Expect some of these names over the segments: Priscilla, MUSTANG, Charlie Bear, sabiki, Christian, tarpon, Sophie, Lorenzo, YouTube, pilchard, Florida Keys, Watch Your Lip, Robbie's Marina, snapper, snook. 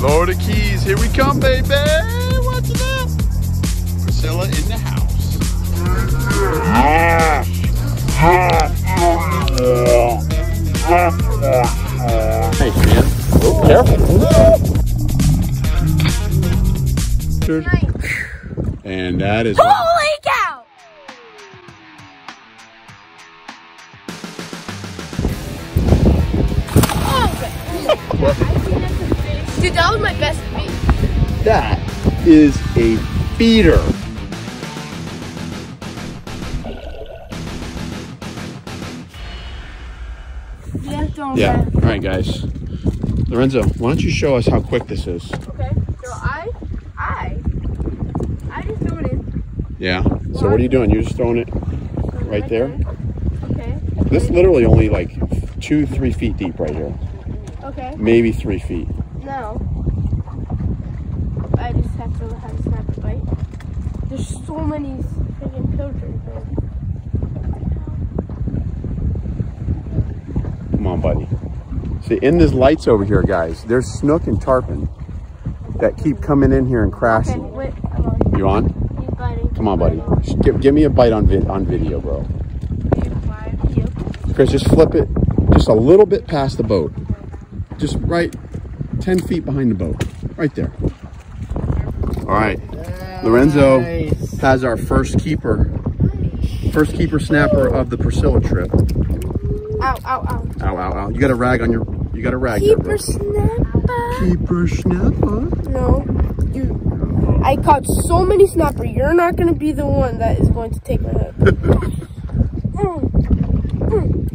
Florida Keys, here we come, baby. Watch it up. Priscilla in the house. Hey, man. Oh, careful. And that is... Holy cow! Dude, that was my best bait. That is a feeder. Yeah. All right, guys. Lorenzo, why don't you show us how quick this is? Okay. So I just throw it in. Yeah. So what are you doing? You're just throwing it right there. Okay. This is literally only like 2-3 feet deep right here. Okay. Maybe 3 feet. No. I just have to learn how to snap a bite. There's so many freaking pilchards there. Come on, buddy. See, in these lights over here, guys, there's snook and tarpon that keep coming in here and crashing. Okay, wait, I'm on. You on? He's biting. Come on, buddy. Give me a bite on video, bro. Chris, just flip it just a little bit past the boat. Just right... 10 feet behind the boat, right there. All right, nice. Lorenzo has our first keeper snapper of the Priscilla trip. Ow, ow, ow. Ow, ow, ow. You got a rag. Keeper snapper. Keeper snapper. No, dude, I caught so many snapper. You're not gonna be the one that is going to take my hook.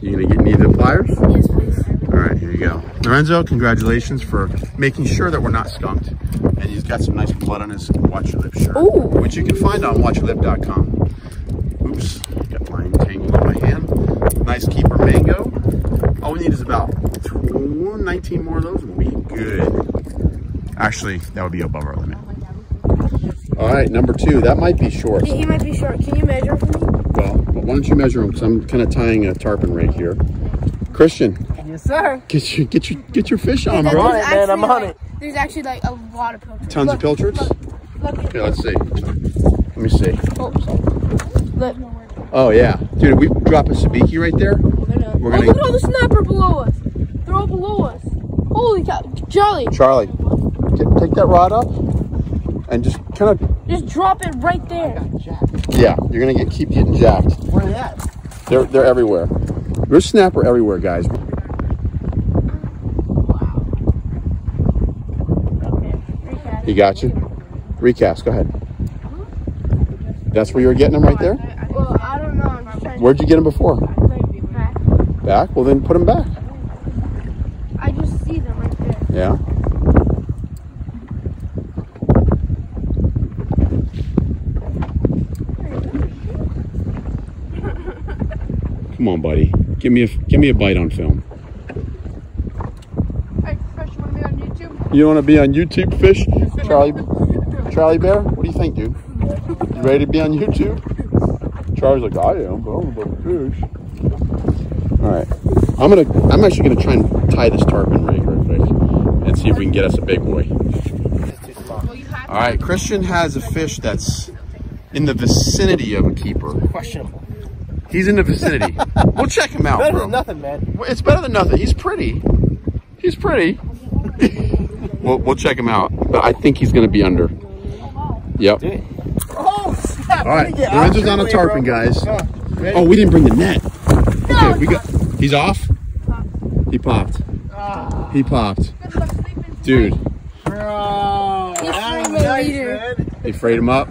You gonna get me the pliers? Yes, please. All right, here you go. Lorenzo, congratulations for making sure that we're not skunked. And he's got some nice blood on his Watch Your Lip shirt, ooh, which you can find on watchyourlip.com. Oops, got mine tangled in my hand. Nice keeper mango. All we need is about 19 more of those and we'll be good. Actually, that would be above our limit. All right, number two. That might be short. He might be short. Can you measure for me? Well, why don't you measure him? Because I'm kind of tying a tarpon right here. Christian. Yes, sir. Get your fish on, bro. All right, man, I'm on it. There's actually like a lot of pilchards. Tons of pilchards? Look. Okay, let's see. Let me see. Oh, look. Oh, yeah. Dude, we drop a sabiki right there. We're gonna... Oh, look at all the snapper below us. They're all below us. Holy cow. Charlie, take that rod up and just kind of... Just drop it right there. I got jacked. Yeah, you're going to keep getting jacked. Where are they at? They're everywhere. There's snapper everywhere, guys. He got you. Recast, go ahead. That's where you were getting them right there? Well, I don't know. Where'd you get them before? Back? Well, then put them back. I just see them right there. Yeah. Come on, buddy. Give me a bite on film. You don't want to be on YouTube, fish? Charlie Bear? What do you think, dude? You ready to be on YouTube? Charlie's like, I am, but I'm about to fish. All right, I'm actually gonna try and tie this tarpon rig real quick and see if we can get us a big boy. All right, Christian has a fish that's in the vicinity of a keeper. Questionable. He's in the vicinity. We'll check him out, bro. It's better than nothing, man. It's better than nothing. He's pretty. He's pretty. We'll check him out, but I think he's going to be under. Yep. Oh, snap. All right, Lorenzo's on a tarpon, guys. Oh, we didn't bring the net. Okay, we got. He's off. He popped. He popped. Dude. Bro, that was nice, man. They frayed him up.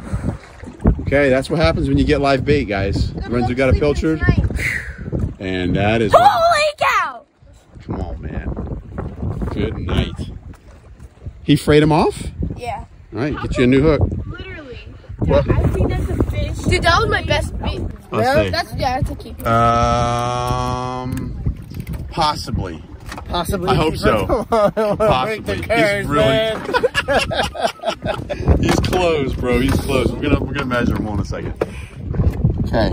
Okay, that's what happens when you get live bait, guys. Lorenzo got a pilchard, and that is. Holy cow! Come on, man. Good night. He frayed him off? Yeah. All right, get you a new hook. Literally. What? I think that's a fish. Dude, that was my best bait. That's a keeper. Possibly. Possibly. I hope so. Possibly. He's really. He's close, bro. He's close. We're gonna measure him in a second. Okay.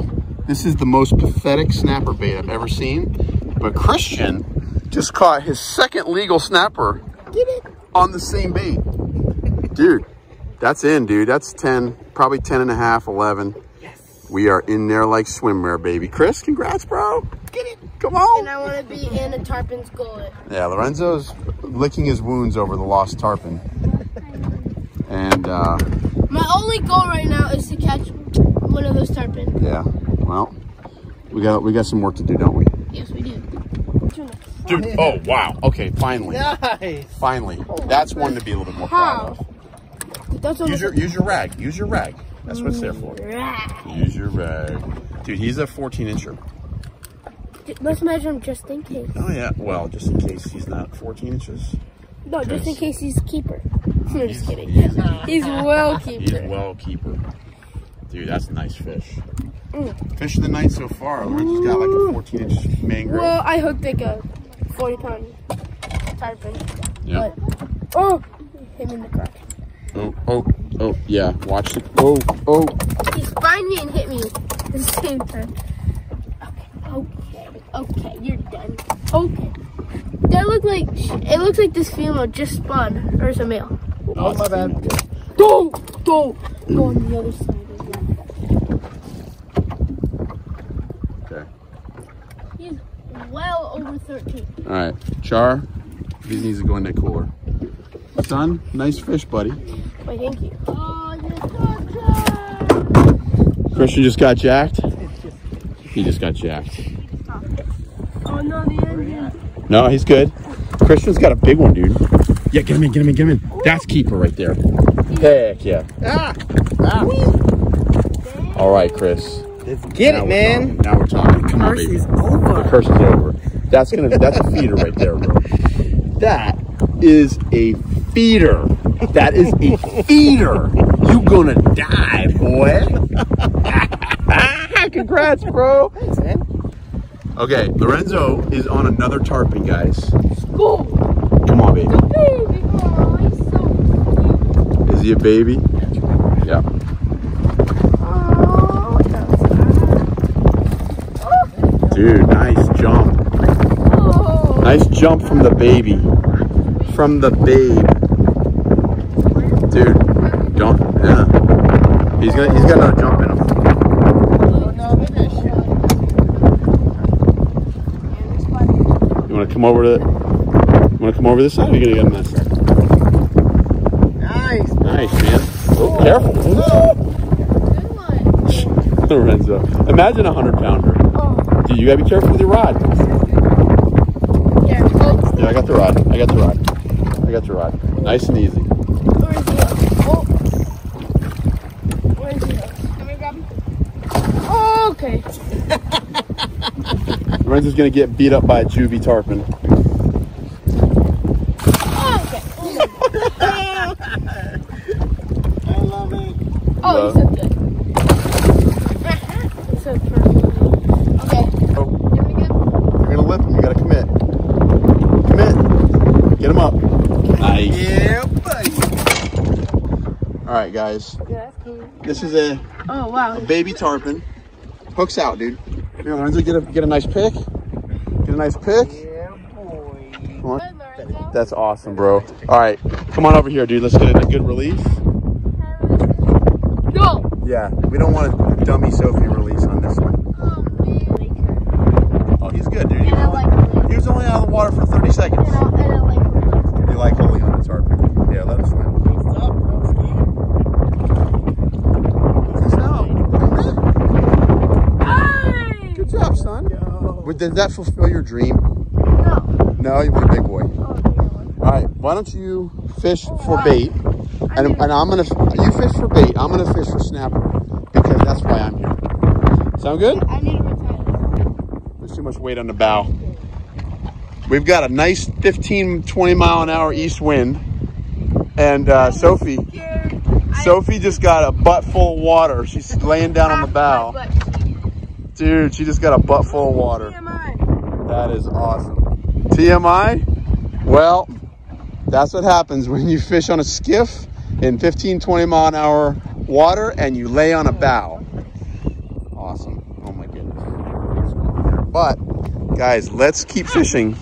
This is the most pathetic snapper bait I've ever seen. But Christian just caught his second legal snapper. Get it. on the same bait. Dude, that's in, dude. That's 10, probably 10 and a half, 11. Yes. We are in there like swimwear, baby. Chris, congrats, bro. Get it. Come on. And I want to be in a tarpon's gullet. Yeah, Lorenzo's licking his wounds over the lost tarpon. And my only goal right now is to catch one of those tarpon. Yeah. Well, we got some work to do, don't we? Yes, we do. Dude, oh wow. Okay, finally. Nice. Finally. That's one to be a little bit more proud of. Use your rag. Use your rag. That's what it's there for. Use your rag. Dude, he's a 14-incher. Let's measure him just in case. Oh yeah. Well, just in case he's not 14 inches. No, just in case he's a keeper. No, just kidding. He's well keeper. He's well keeper. Dude, that's a nice fish. Mm. Fish of the night so far. Lorenzo's got like a 14-inch mangrove. Well, I hooked like a 40-pound tarpon. Yeah. But, oh, hit me in the crack. Oh, oh, oh, yeah. Watch it. Oh, oh. He spined me and hit me at the same time. Okay, okay, you're done. Okay. That looked like, it looks like this female just spawned, or it's a male. Oh, oh my bad. Go on the other side. Well over 13. All right, Char, these needs to go in that cooler. Son, nice fish, buddy. Why, thank you. Oh, you got jacked. Christian just got jacked. He just got jacked. Oh no, the engine. No, he's good. Christian's got a big one, dude. Yeah, get him in, get him in, get him in. Ooh. That's keeper right there. Heck yeah. Ah, ah. All right, Chris. Let's get it, man. Now we're talking. Come on, baby. The curse is over. That's a feeder right there, bro. That is a feeder. That is a feeder. You gonna die, boy. Congrats, bro. Thanks, man. Okay, Lorenzo is on another tarpon, guys. School. Come on, baby. Baby. Oh, he's so cute. Is he a baby? Yeah. Dude, nice jump. Oh. Nice jump from the baby. From the babe. Dude, don't. Yeah. He's got another jump in him. You wanna come over to this side or you gonna get on this side? Nice. Nice, man. Oh, careful. Good one. Lorenzo. Imagine a 100-pounder. You gotta be careful with your rod. Yeah, I got the rod. I got the rod. I got the rod. Nice and easy. Where's he? Come here, grab him. Oh, okay. Lorenzo's gonna get beat up by a juvie tarpon. Oh, okay. I love it. Oh, he's so good. Alright guys, this is a, oh, wow. A baby tarpon. Hooks out, dude. Here, Lorenzo, get a nice pick. Get a nice pick. Yeah, boy. Come on. That's awesome, bro. Alright, come on over here, dude. Let's get a good release. No! Yeah, we don't want a dummy Sophie release on this one. Oh, man. Oh, he's good, dude. He was only out of the water for 30 seconds. You like holding on the tarpon. Yeah, let him swim. Did that fulfill your dream? No. No, you were a big boy. All right, why don't you fish for bait? And I'm going to, you fish for bait. I'm going to fish for snapper because that's why I'm here. Sound good? I need to retire. There's too much weight on the bow. We've got a nice 15, 20 mile an hour east wind. And Sophie just got a butt full of water. She's laying down on the bow. Dude, she just got a butt full of water. TMI. That is awesome. TMI? Well, that's what happens when you fish on a skiff in 15, 20 mile an hour water and you lay on a bow. Awesome. Oh my goodness. But, guys, let's keep fishing.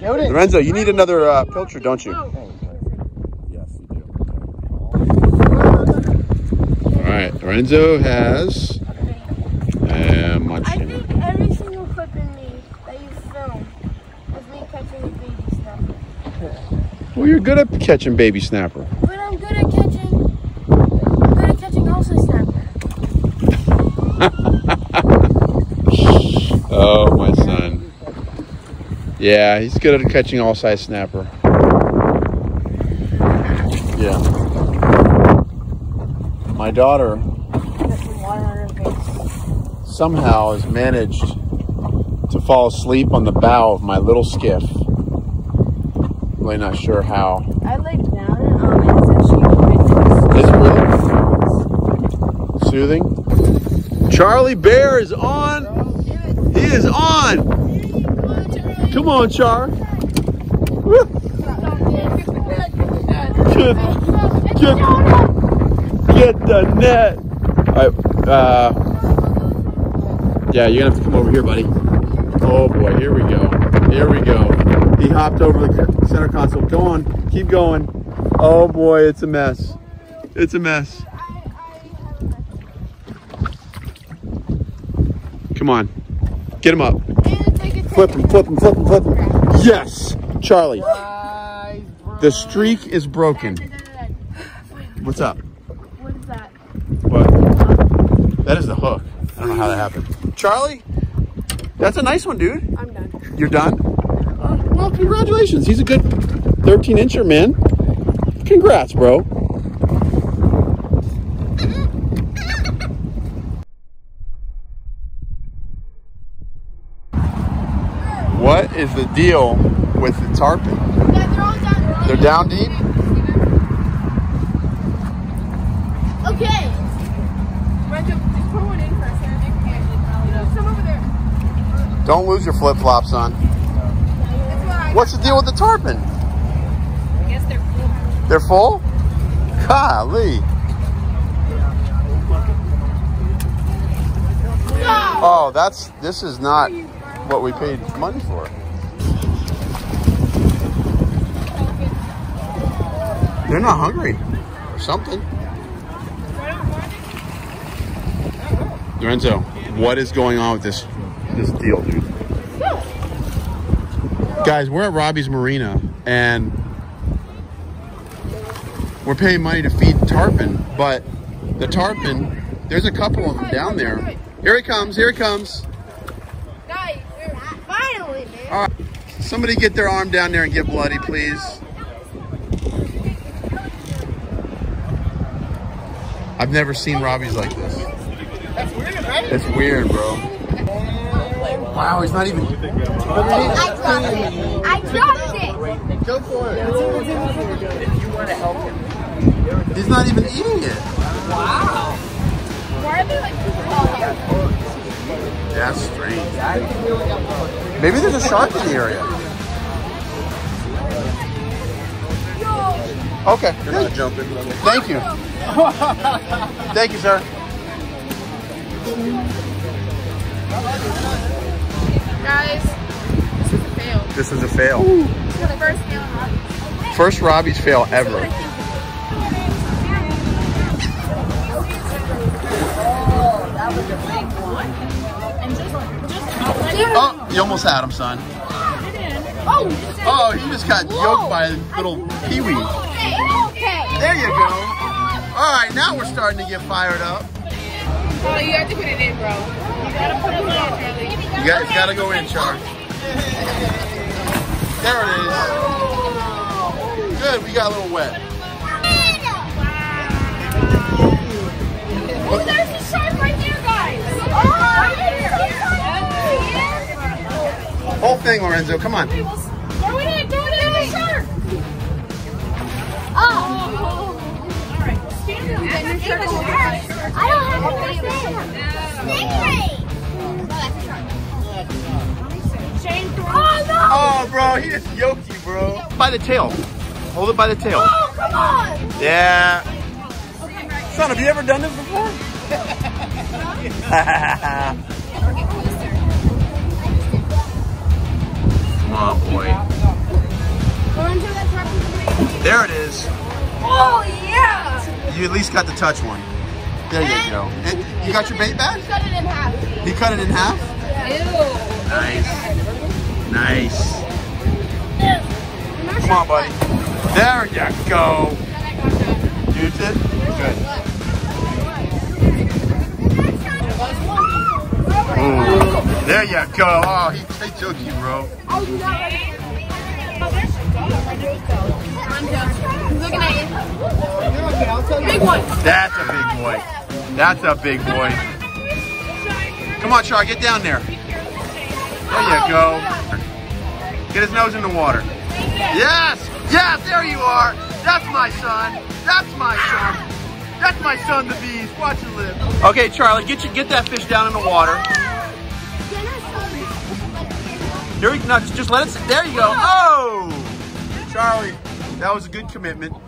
Lorenzo, you need another pilcher, don't you? Yes, you do. All right, Lorenzo has much. I think every single clip in me that you film is me catching a baby snapper. Well, you're good at catching baby snapper. But I'm good at catching. I'm good at catching also snapper. Oh, my son. Yeah, he's good at catching all size snapper. Yeah. My daughter somehow has managed to fall asleep on the bow of my little skiff. I'm really not sure how. I laid down and it's really soothing. Charlie Bear is on. He is on. Come on, Char. Get the net. All right, yeah, you're gonna have to come over here, buddy. Oh boy, here we go. Here we go. He hopped over the center console. Go on, keep going. Oh boy, it's a mess. It's a mess. Come on, get him up. Flip him, flip him, flip him, flip him. Yes, Charlie. The streak is broken. What's up? What is that? What? That is the hook. I don't know how that happened. Charlie, that's a nice one, dude. I'm done. You're done? Well, congratulations. He's a good 13-incher, man. Congrats, bro. What is the deal with the tarpon? They're down deep? Okay. Just put one in first. Some over there. Don't lose your flip-flops, son. What's the deal with the tarpon? I guess they're full. They're full? Golly. Oh, this is not what we paid money for. They're not hungry or something. Lorenzo, what is going on with this deal, dude? Guys, we're at Robbie's Marina and we're paying money to feed tarpon, but the tarpon, there's a couple of them down there. Here he comes, here he comes. Guys, finally, man. All right, somebody get their arm down there and get bloody, please. I've never seen Robbie's like this. That's weird, right? It's weird, bro. Wow, he's not even... I dropped it! Go for it. If you want to help him. He's not even eating it. Wow. Why are they like... That's strange. Maybe there's a shark in the area. Okay. You're not jumping. Thank you. Thank you, sir. Guys, this is a fail. This is a fail. Ooh. First fail in Robbie's. First Robbie's fail ever. Oh, that was a big one. And oh, you almost had him, son. Oh, he just got yoked by a little peewee. Okay. There you go. All right, now we're starting to get fired up. Oh, you have to put it in, bro. You gotta put it in, really. You guys gotta go in, Char. There it is. Good, we got a little wet. Wow. Oh, there's a shark right there, guys. Oh, right here. Whole thing, Lorenzo, come on. Throw it in, throw it in, the shark. Oh. I don't have a stingray. Oh, no. Oh, bro, he just yoked you, bro. By the tail. Hold it by the tail. Oh, come on. Yeah. Okay. Son, have you ever done this before? Come on, boy. There it is. Oh, yeah! You at least got to touch one. There you go. And you got your bait back? He cut it in half. He cut it in half? Ew. Nice. Nice. Come on, buddy. There you go. You did? Good. Ooh. There you go. Oh, he took you, bro. Oh, you got ready. I'm done. I'm looking at you. Big one. That's a big boy. That's a big boy. Come on, Char. Get down there. There you go. Get his nose in the water. Yes! Yes! There you are! That's my son! That's my son! That's my son, the bees! Watch your lip! Okay, Charlie, get that fish down in the water. There you go. Just let it sit. There you go. Oh! Charlie, that was a good commitment.